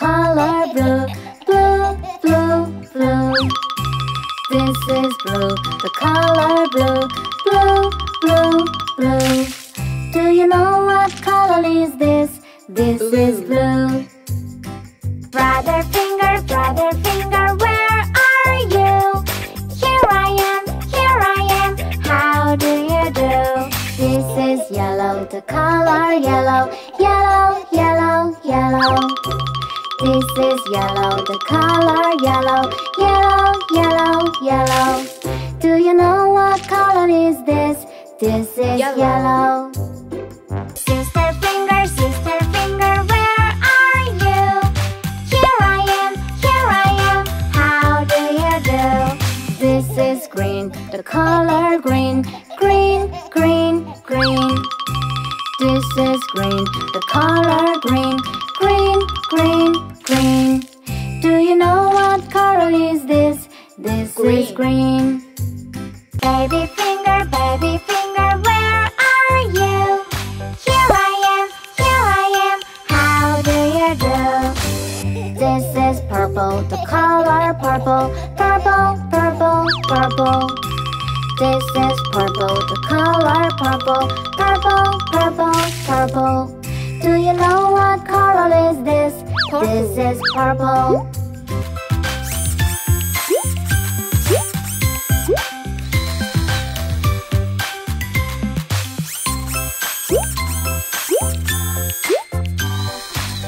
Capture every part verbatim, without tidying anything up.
color blue, blue, blue, blue. This is blue, the color blue, blue, blue, blue. Do you know what color is this? This blue. Is blue. Brother finger, brother finger, where are you? Here I am, here I am, how do you do? This is yellow, the color yellow, yellow, yellow, yellow. This is yellow, the color yellow, yellow, yellow, yellow. Do you know what color is this? This is yellow. yellow. Sister finger, sister finger, where are you? Here I am, here I am, how do you do? This is green, the color green, green, green, green. This is green, the color green, green, green, green. Do you know what color is this? This green. is green. Baby finger, baby finger, where are you? Here I am, here I am, how do you do? This is purple, the color purple, purple, purple, purple. This is purple, the color purple, purple, purple, purple. Do you know what color is this? Purple. This is purple. The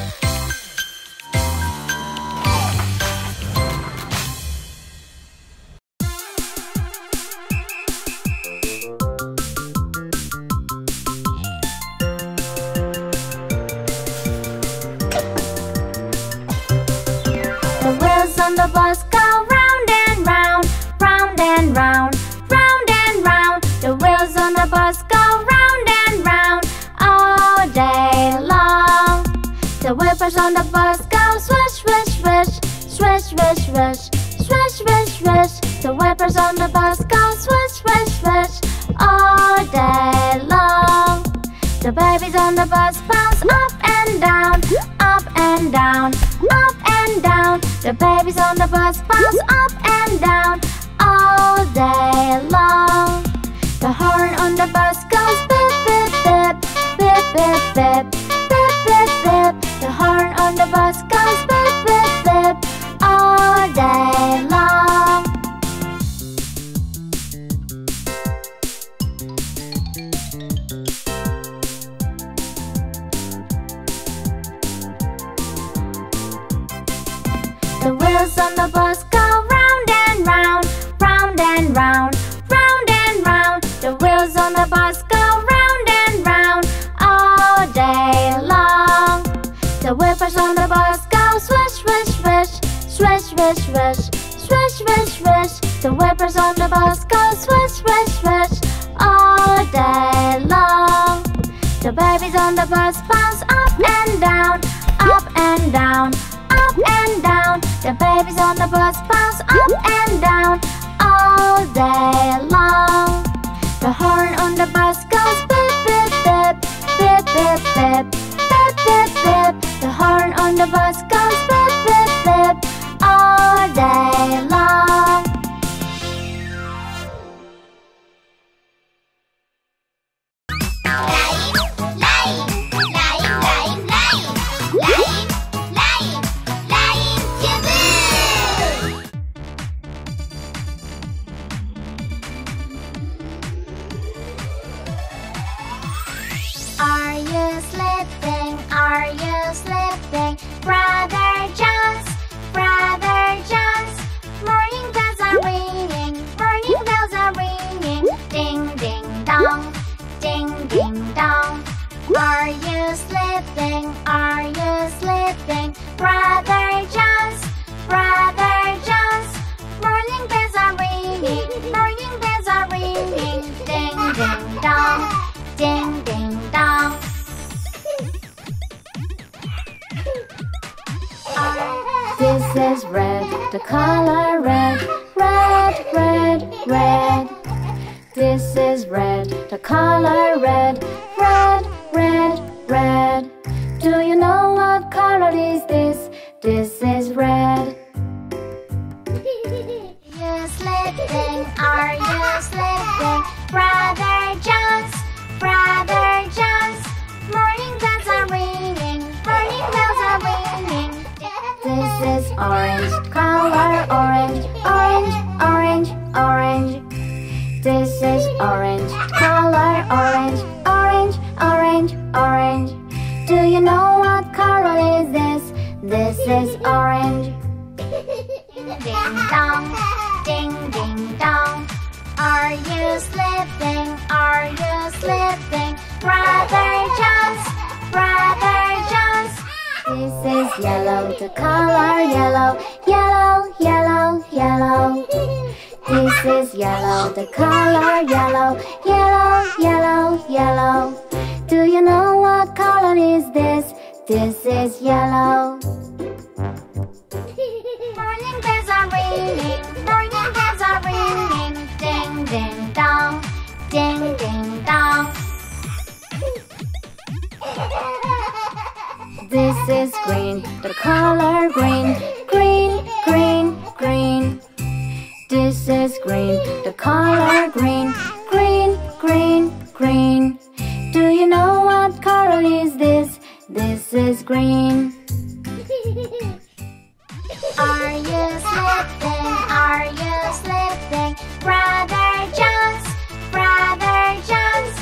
wheels go round and round, round and round, round and round. The wheels on the bus go round and round all day long. The wheels on the bus go swish, swish, swish, swish, swish, swish, swish, swish, swish. The wheels on the bus go swish, swish, swish all day long. The babies on the bus bounce up and down, up and down, up and down. The babies on the bus bounce up and down all day long. The horn on the bus goes beep, beep, beep, beep, beep, beep, beep, beep, beep. The horn on the bus goes beep, beep, beep all day long. The wheels on the bus go round and round, round and round, round and round. The wheels on the bus go round and round all day long. The wheels on the bus go swish, swish, swish, swish, swish, swish, swish, swish, swish. The wheels on the bus go swish, swish, swish all day long. The babies on the bus bounce up and down, up and down, up and down. The babies on the bus bounce up and down all day long. The horn on the bus goes beep, beep, beep, beep, beep, beep, beep, beep, beep. The horn on the bus goes beep, beep, beep all day long. Brother Jones, Brother Jones, morning bells are ringing, morning bells are ringing. Ding, ding, dong, ding, ding, dong. Are you sleeping? Are you sleeping? Brother Jones, Brother Jones, morning bells are ringing, morning bells are ringing. Ding, ding, dong, ding, ding, dong. This is red, the color red, red, red, red. This is red, the color red, red, red, red. Do you know what color is this? This This is orange. Ding dong, ding ding dong. Are you slipping? Are you slipping? Brother Jones, Brother Jones. This is yellow, the color yellow, yellow, yellow, yellow. This is yellow, the color yellow, yellow, yellow, yellow. Do you know what color is this? This is yellow. Morning bells are ringing, morning bells are ringing. Ding, ding, dong, ding, ding, dong. This is green, the color green, green, green, green. This is green, the color green, green, green, green. Do you know what color is this? This is green. Are you slipping? Are you slipping? Brother Jones, Brother Jones.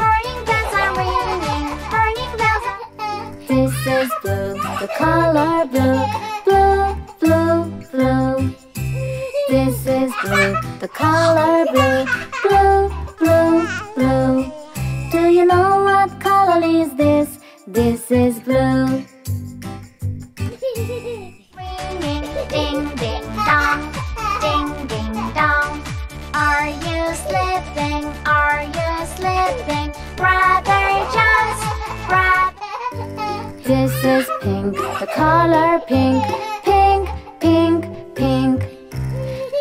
Morning bells are ringing, morning bells are... This is blue, the color blue, blue, blue, blue. This is blue, the color blue, blue, blue, blue. Do you know what color is this? This is blue. Ringing, ding, ding, dong, ding, ding, dong. Are you slipping? Are you slipping? Brother Jones, Brother. This is pink, the color pink, pink, pink, pink.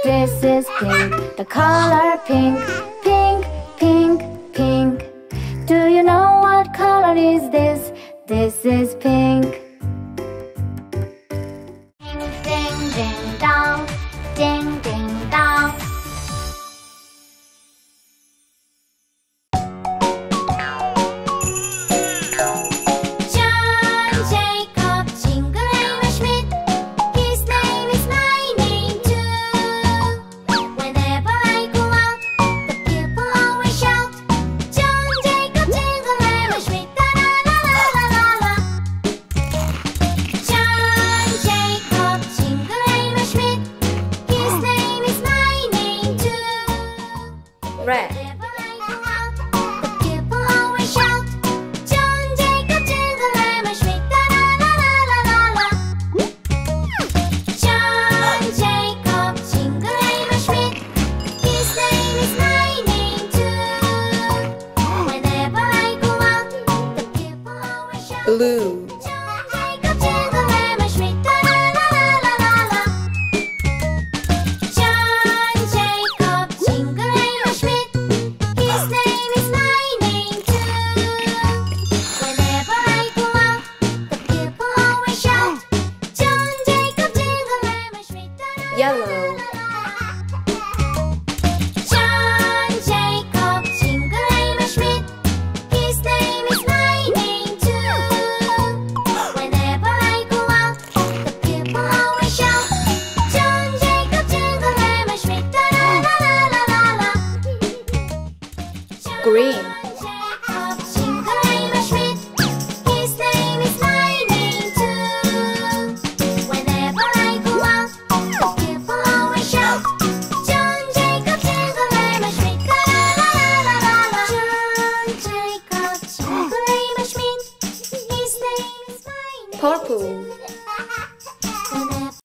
This is pink, the color pink, pink, pink, pink. Do you know what color is this? This is pink. Ding, ding, ding, dong. Ding, ding, dong. Purple.